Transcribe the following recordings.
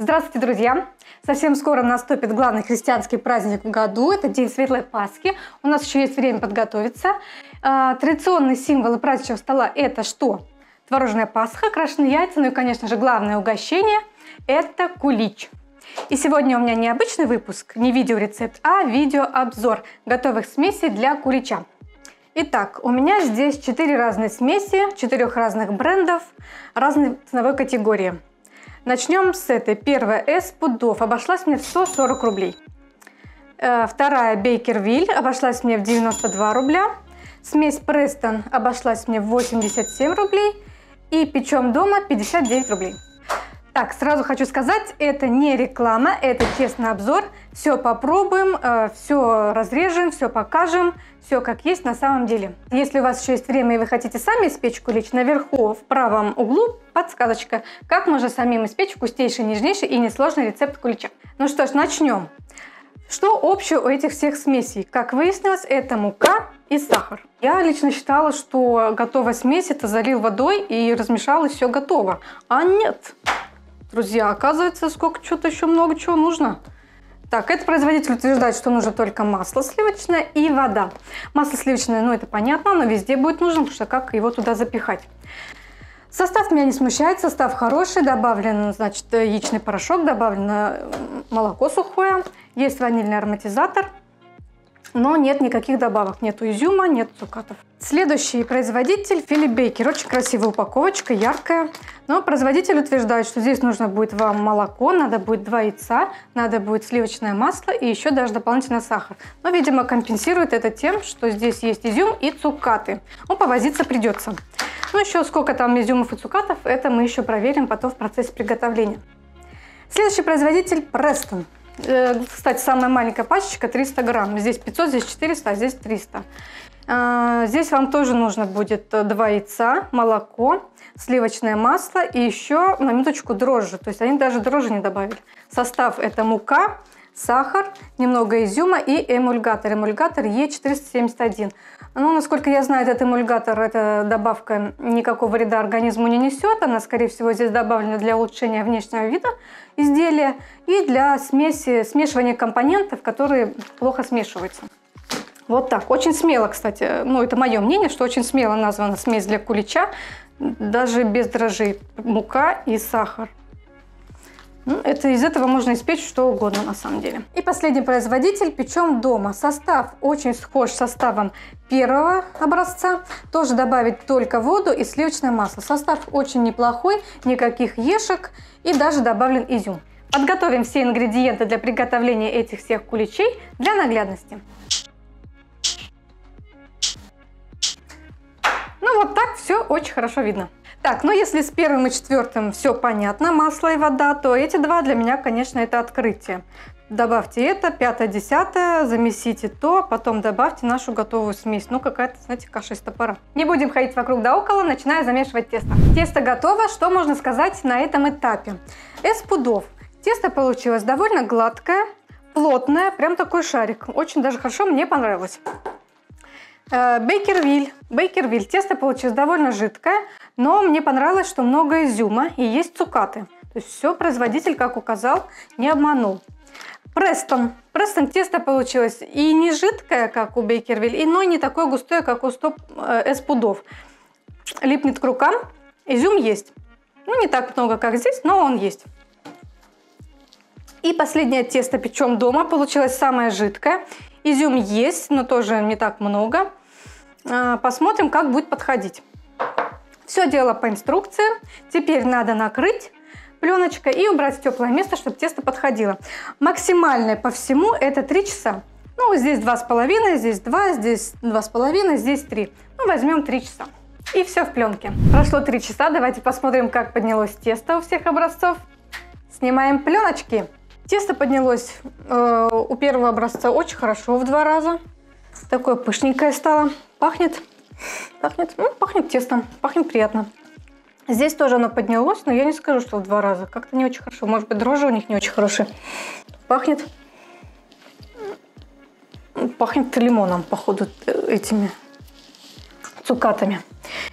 Здравствуйте, друзья! Совсем скоро наступит главный христианский праздник в году. Это День Светлой Пасхи. У нас еще есть время подготовиться. Традиционные символы праздничного стола – это что? Творожная Пасха, крашеные яйца, ну и, конечно же, главное угощение – это кулич. И сегодня у меня не обычный выпуск, не видеорецепт, а видеообзор готовых смесей для кулича. Итак, у меня здесь 4 разные смеси, 4 разных брендов, разной ценовой категории. Начнем с этой. Первая С. Пудов обошлась мне в 140 рублей. Вторая Bakerville обошлась мне в 92 рубля. Смесь Preston обошлась мне в 87 рублей. И Печём Дома 59 рублей. Так, сразу хочу сказать, это не реклама, это честный обзор. Все попробуем, все разрежем, все покажем, все как есть на самом деле. Если у вас еще есть время и вы хотите сами испечь кулич, наверху в правом углу подсказочка, как можно самим испечь вкуснейший, нежнейший и несложный рецепт кулича. Ну что ж, начнем. Что общего у этих всех смесей? Как выяснилось, это мука и сахар. Я лично считала, что готовая смесь — это залил водой и размешал, и все готово. А нет! Друзья, оказывается, сколько чего-то еще много чего нужно. Так, этот производитель утверждает, что нужно только масло сливочное и вода. Масло сливочное, ну это понятно, оно везде будет нужно, потому что как его туда запихать. Состав меня не смущает, состав хороший. Добавлен, значит, яичный порошок, добавлено молоко сухое, есть ванильный ароматизатор. Но нет никаких добавок, нет изюма, нет цукатов. Следующий производитель Фили Бейкер. Очень красивая упаковочка, яркая. Но производитель утверждает, что здесь нужно будет вам молоко, надо будет 2 яйца, надо будет сливочное масло и еще даже дополнительно сахар. Но, видимо, компенсирует это тем, что здесь есть изюм и цукаты. Ну, повозиться придется. Ну, еще сколько там изюмов и цукатов, это мы еще проверим потом в процессе приготовления. Следующий производитель Preston. Кстати, самая маленькая пачечка 300 грамм. Здесь 500, здесь 400, а здесь 300. Здесь вам тоже нужно будет 2 яйца, молоко, сливочное масло и еще, на минуточку, дрожжи. То есть они даже дрожжи не добавили. Состав — это мука, сахар, немного изюма и эмульгатор. Эмульгатор Е471. Ну, насколько я знаю, этот эмульгатор, эта добавка никакого вреда организму не несет. Она, скорее всего, здесь добавлена для улучшения внешнего вида изделия и для смешивания компонентов, которые плохо смешиваются. Вот так. Очень смело, кстати. Ну, это мое мнение, что очень смело названа смесь для кулича, даже без дрожжей. Мука и сахар. Ну, это из этого можно испечь что угодно на самом деле. И последний производитель Печём Дома. Состав очень схож с составом первого образца. Тоже добавить только воду и сливочное масло. Состав очень неплохой, никаких ешек и даже добавлен изюм. Подготовим все ингредиенты для приготовления этих всех куличей для наглядности. Ну вот так все очень хорошо видно. Так, ну если с первым и четвертым все понятно, масло и вода, то эти два для меня, конечно, это открытие. Добавьте это, 5-10, замесите то, потом добавьте нашу готовую смесь. Ну, какая-то, знаете, каша из топора. Не будем ходить вокруг да около, начинаю замешивать тесто. Тесто готово, что можно сказать на этом этапе? С. Пудов. Тесто получилось довольно гладкое, плотное, прям такой шарик. Очень даже хорошо, мне понравилось. Bakerville. Тесто получилось довольно жидкое, но мне понравилось, что много изюма и есть цукаты. То есть все производитель, как указал, не обманул. Preston. Тесто получилось и не жидкое, как у Bakerville, но и не такое густое, как у С. Пудов. Липнет к рукам. Изюм есть. Ну, не так много, как здесь, но он есть. И последнее тесто Печём Дома получилось самое жидкое. Изюм есть, но тоже не так много. Посмотрим, как будет подходить. Все дело по инструкции. Теперь надо накрыть пленочкой и убрать в теплое место, чтобы тесто подходило. Максимальное по всему это 3 часа. Ну, здесь 2,5, здесь 2, здесь 2,5, здесь 3. Ну, возьмем 3 часа. И все в пленке. Прошло 3 часа. Давайте посмотрим, как поднялось тесто у всех образцов. Снимаем пленочки. Тесто поднялось у первого образца очень хорошо, в 2 раза. Такое пышненькое стало. Пахнет тестом, пахнет приятно. Здесь тоже оно поднялось, но я не скажу, что в 2 раза. Как-то не очень хорошо. Может быть, дрожжи у них не очень хорошие. Пахнет лимоном, походу, этими цукатами.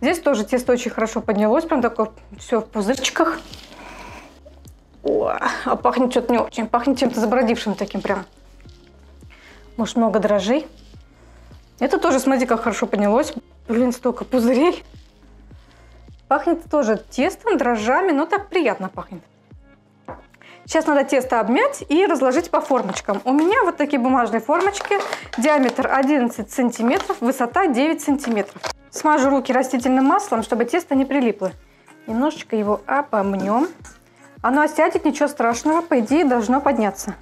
Здесь тоже тесто очень хорошо поднялось. Прям такое все в пузырчиках. О, а пахнет что-то не очень. Пахнет чем-то забродившим таким прям. Может, много дрожжей. Это тоже, смотрите, как хорошо поднялось. Блин, столько пузырей. Пахнет тоже тестом, дрожжами, но так приятно пахнет. Сейчас надо тесто обмять и разложить по формочкам. У меня вот такие бумажные формочки. Диаметр 11 сантиметров, высота 9 сантиметров. Смажу руки растительным маслом, чтобы тесто не прилипло. Немножечко его обомнем. Оно осядет, ничего страшного, по идее должно подняться.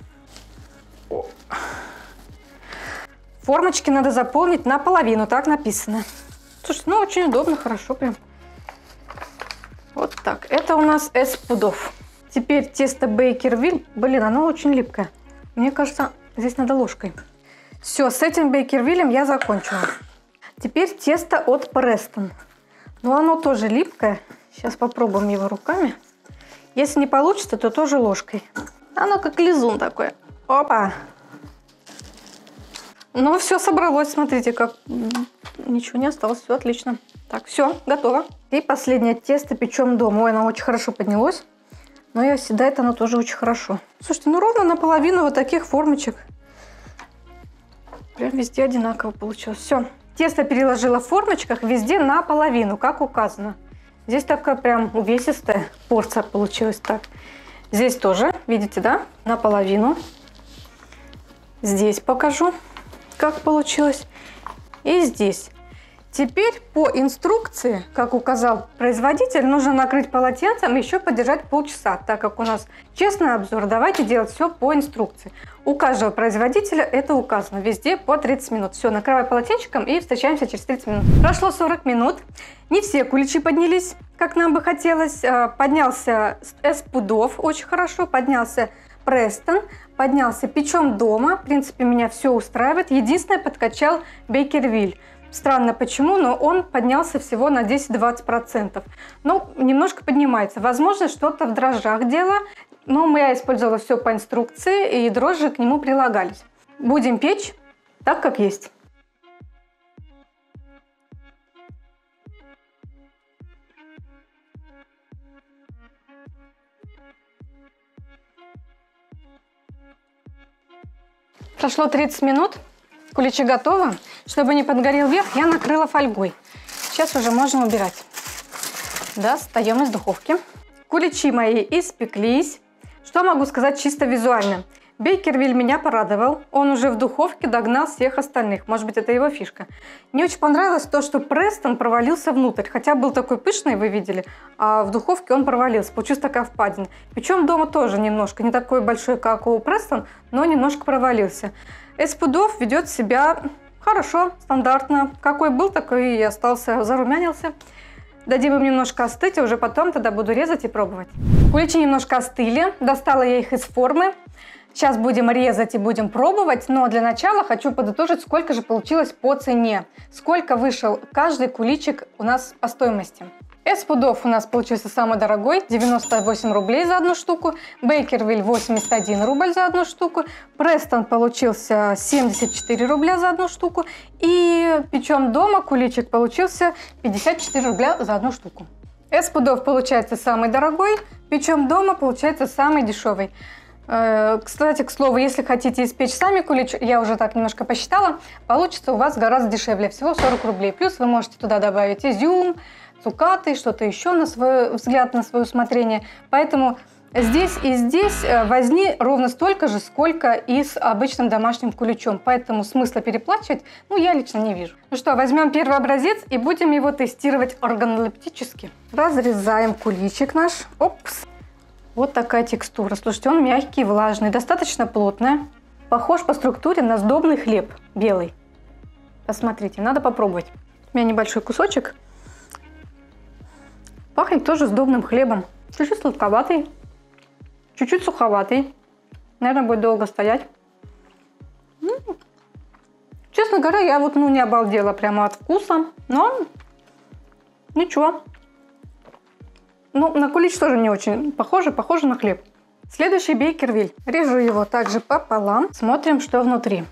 Формочки надо заполнить наполовину, так написано. Слушай, ну очень удобно, хорошо прям. Вот так. Это у нас С. Пудов. Теперь тесто Bakerville. Блин, оно очень липкое. Мне кажется, здесь надо ложкой. Все, с этим Bakerville я закончила. Теперь тесто от Preston. Но оно тоже липкое. Сейчас попробуем его руками. Если не получится, то тоже ложкой. Оно как лизун такое. Опа! Ну, все собралось, смотрите, как ничего не осталось, все отлично. Так, все, готово. И последнее тесто печем дома. Ой, оно очень хорошо поднялось, но и оседает оно тоже очень хорошо. Слушайте, ну ровно наполовину вот таких формочек. Прям везде одинаково получилось. Все, тесто переложила в формочках везде наполовину, как указано. Здесь такая прям увесистая порция получилась. Так, здесь тоже, видите, да, наполовину. Здесь покажу, как получилось. И здесь. Теперь по инструкции, как указал производитель, нужно накрыть полотенцем и еще подержать полчаса, так как у нас честный обзор, давайте делать все по инструкции. У каждого производителя это указано, везде по 30 минут. Все, накрывай полотенчиком и встречаемся через 30 минут. Прошло 40 минут, не все куличи поднялись, как нам бы хотелось. Поднялся С. Пудов, очень хорошо, поднялся Preston, поднялся печем дома, в принципе меня все устраивает. Единственное, подкачал Bakerville. Странно почему, но он поднялся всего на 10-20%. Ну, немножко поднимается. Возможно, что-то в дрожжах дело, но я использовала все по инструкции, и дрожжи к нему прилагались. Будем печь так, как есть. Прошло 30 минут. Куличи готовы. Чтобы не подгорел верх, я накрыла фольгой. Сейчас уже можно убирать. Достаем из духовки. Куличи мои испеклись. Что могу сказать чисто визуально? Bakerville меня порадовал. Он уже в духовке догнал всех остальных. Может быть, это его фишка. Мне очень понравилось то, что Preston провалился внутрь. Хотя был такой пышный, вы видели, а в духовке он провалился. Получилась такая впадина. Причем дома тоже немножко. Не такой большой, как у Preston, но немножко провалился. С. Пудов ведет себя хорошо, стандартно. Какой был, такой и остался, зарумянился. Дадим им немножко остыть, и уже потом тогда буду резать и пробовать. Куличи немножко остыли, достала я их из формы. Сейчас будем резать и будем пробовать, но для начала хочу подытожить, сколько же получилось по цене. Сколько вышел каждый куличик у нас по стоимости. С. Пудов у нас получился самый дорогой, 98 рублей за одну штуку, Bakerville 81 рубль за одну штуку, Preston получился 74 рубля за одну штуку и печем дома куличик получился 54 рубля за одну штуку. С. Пудов получается самый дорогой, печем дома получается самый дешевый. Кстати, к слову, если хотите испечь сами кулич, я уже так немножко посчитала, получится у вас гораздо дешевле, всего 40 рублей. Плюс вы можете туда добавить изюм, цукаты, что-то еще на свой взгляд, на свое усмотрение. Поэтому здесь и здесь возни ровно столько же, сколько и с обычным домашним куличом. Поэтому смысла переплачивать, я лично не вижу. Ну что, возьмем первый образец и будем его тестировать органолептически. Разрезаем куличик наш. Опс. Вот такая текстура. Слушайте, он мягкий, влажный, достаточно плотный. Похож по структуре на сдобный хлеб белый. Посмотрите, надо попробовать. У меня небольшой кусочек. Пахнет тоже сдобным хлебом. Чуть-чуть сладковатый, чуть-чуть суховатый. Наверное, будет долго стоять. Честно говоря, я не обалдела прямо от вкуса, но ничего. На кулич тоже не очень похоже на хлеб. Следующий Bakerville. Режу его также пополам. Смотрим, что внутри.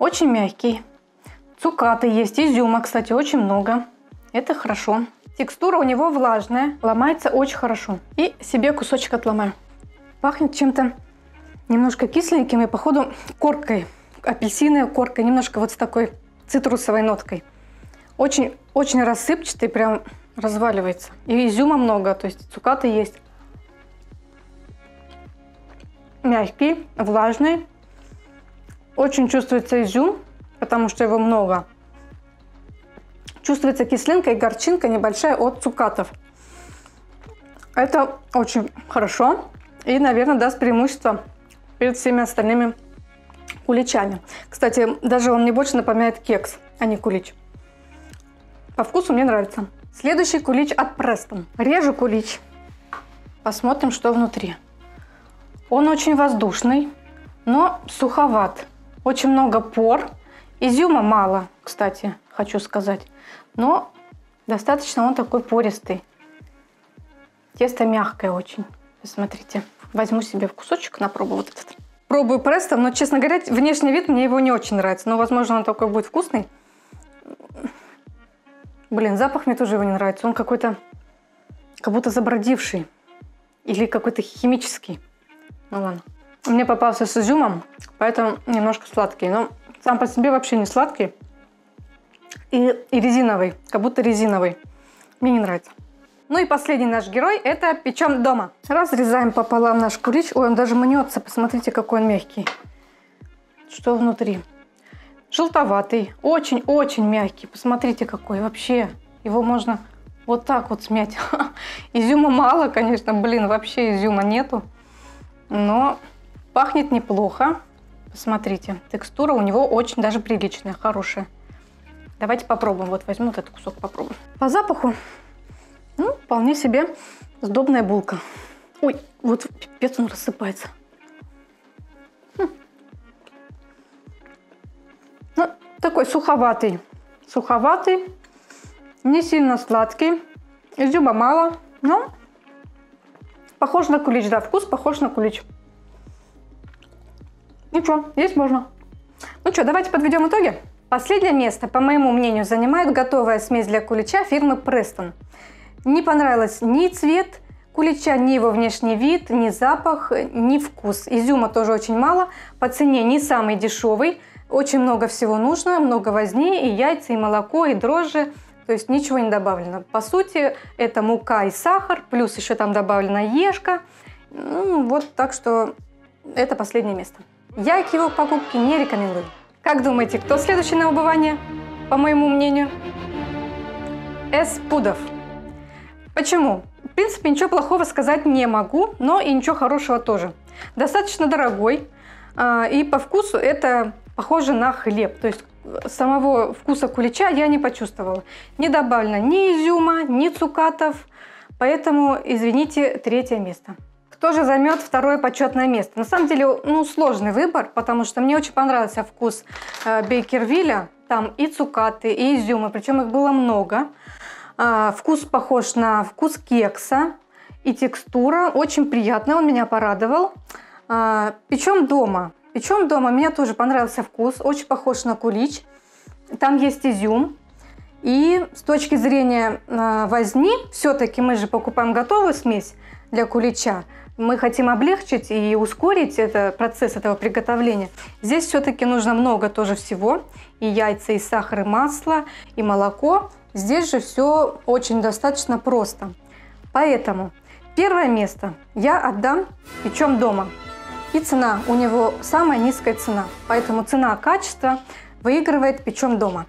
Очень мягкий. Цукаты есть, изюма, кстати, очень много. Это хорошо. Текстура у него влажная, ломается очень хорошо. И себе кусочек отломаю. Пахнет чем-то немножко кисленьким и, походу, коркой. Апельсиновая корка, немножко вот с такой цитрусовой ноткой. Очень-очень рассыпчатый, прям разваливается. И изюма много, то есть цукаты есть. Мягкий, влажный. Очень чувствуется изюм, потому что его много. Чувствуется кислинка и горчинка небольшая от цукатов. Это очень хорошо и, наверное, даст преимущество перед всеми остальными куличами. Кстати, даже он мне больше напоминает кекс, а не кулич. По вкусу мне нравится. Следующий кулич от Preston. Режу кулич. Посмотрим, что внутри. Он очень воздушный, но суховат. Очень много пор. Изюма мало, кстати, хочу сказать. Но достаточно он такой пористый. Тесто мягкое очень. Смотрите. Возьму себе кусочек на пробу вот этот. Пробую Preston, но, честно говоря, внешний вид мне его не очень нравится. Но, возможно, он такой будет вкусный. Блин, запах мне тоже его не нравится. Он какой-то, как будто забродивший. Или какой-то химический. Ну ладно. Мне попался с изюмом, поэтому немножко сладкий. Но сам по себе вообще не сладкий. И резиновый, как будто резиновый. Мне не нравится. Ну и последний наш герой – это печём дома. Разрезаем пополам наш кулич. Ой, он даже мнется. Посмотрите, какой он мягкий. Что внутри? Желтоватый. Очень-очень мягкий. Посмотрите, какой. Вообще, его можно вот так вот смять. Изюма мало, конечно. Блин, вообще изюма нету. Но пахнет неплохо. Посмотрите, текстура у него очень даже приличная, хорошая. Давайте попробуем. Вот возьму вот этот кусок, попробуем. По запаху... Ну, вполне себе сдобная булка. Ой, вот пипец, он рассыпается. Ну, такой суховатый, не сильно сладкий, изюма мало, но похож на кулич, да, вкус похож на кулич. Ничего, есть можно. Ну что, давайте подведем итоги. Последнее место, по моему мнению, занимает готовая смесь для кулича фирмы Preston. Не понравилось ни цвет кулича, ни его внешний вид, ни запах, ни вкус. Изюма тоже очень мало, по цене не самый дешевый. Очень много всего нужно, много возни, и яйца, и молоко, и дрожжи. То есть ничего не добавлено. По сути, это мука и сахар, плюс еще там добавлена ешка. Ну, вот, так что это последнее место. Я к его покупке не рекомендую. Как думаете, кто следующий на убывание, по моему мнению? С. Пудов. Почему? В принципе, ничего плохого сказать не могу, но и ничего хорошего тоже. Достаточно дорогой, и по вкусу это похоже на хлеб. То есть самого вкуса кулича я не почувствовала. Не добавлено ни изюма, ни цукатов, поэтому, извините, третье место. Кто же займет второе почетное место? На самом деле, ну, сложный выбор, потому что мне очень понравился вкус Бейкервилля. Там и цукаты, и изюмы, причем их было много. Вкус похож на вкус кекса, и текстура очень приятная, он меня порадовал. Печём дома. Печём дома мне тоже понравился вкус, очень похож на кулич. Там есть изюм. И с точки зрения возни, все-таки мы же покупаем готовую смесь для кулича. Мы хотим облегчить и ускорить процесс этого приготовления. Здесь все-таки нужно много тоже всего. И яйца, и сахар, и масло, и молоко. Здесь же все очень достаточно просто. Поэтому первое место я отдам печём дома. И цена у него самая низкая цена. Поэтому цена-качество выигрывает печём дома.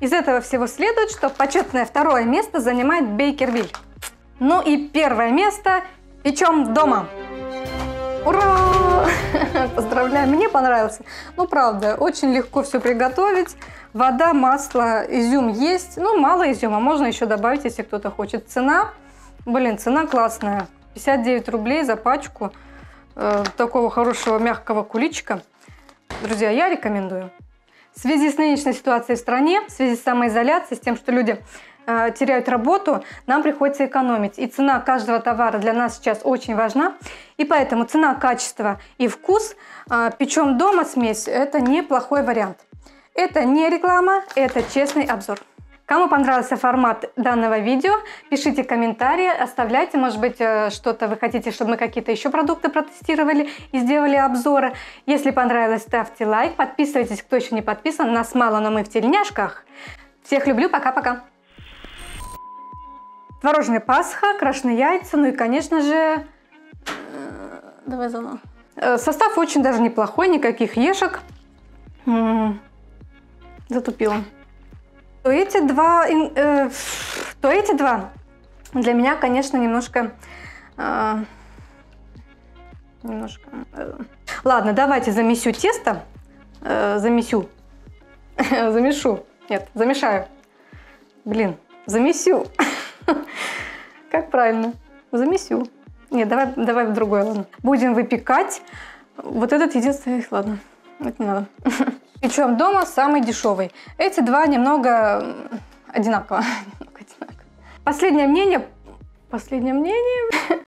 Из этого всего следует, что почетное второе место занимает Bakerville. Ну и первое место печём дома. Ура! Поздравляю, мне понравился. Ну правда, очень легко все приготовить. Вода, масло, изюм есть. Ну, мало изюма, можно еще добавить, если кто-то хочет. Цена, блин, цена классная. 59 рублей за пачку такого хорошего мягкого куличика. Друзья, я рекомендую. В связи с нынешней ситуацией в стране, в связи с самоизоляцией, с тем, что люди теряют работу, нам приходится экономить. И цена каждого товара для нас сейчас очень важна. И поэтому цена, качество и вкус печём дома смесь – это неплохой вариант. Это не реклама, это честный обзор. Кому понравился формат данного видео, пишите комментарии, оставляйте, может быть, что-то вы хотите, чтобы мы какие-то еще продукты протестировали и сделали обзоры. Если понравилось, ставьте лайк, подписывайтесь, кто еще не подписан. Нас мало, но мы в тельняшках. Всех люблю, пока-пока. Творожная Пасха, крашеные яйца, ну и, конечно же, давай заново. Состав очень даже неплохой, никаких ешек. Затупила. То эти два для меня, конечно, немножко. Ладно, давайте замесю тесто. Замесю. Как правильно? Замесю. Нет, давай в другое, ладно. Будем выпекать вот этот единственный, ладно, это не надо. Печём дома самый дешевый. Эти два немного одинаково. Последнее мнение.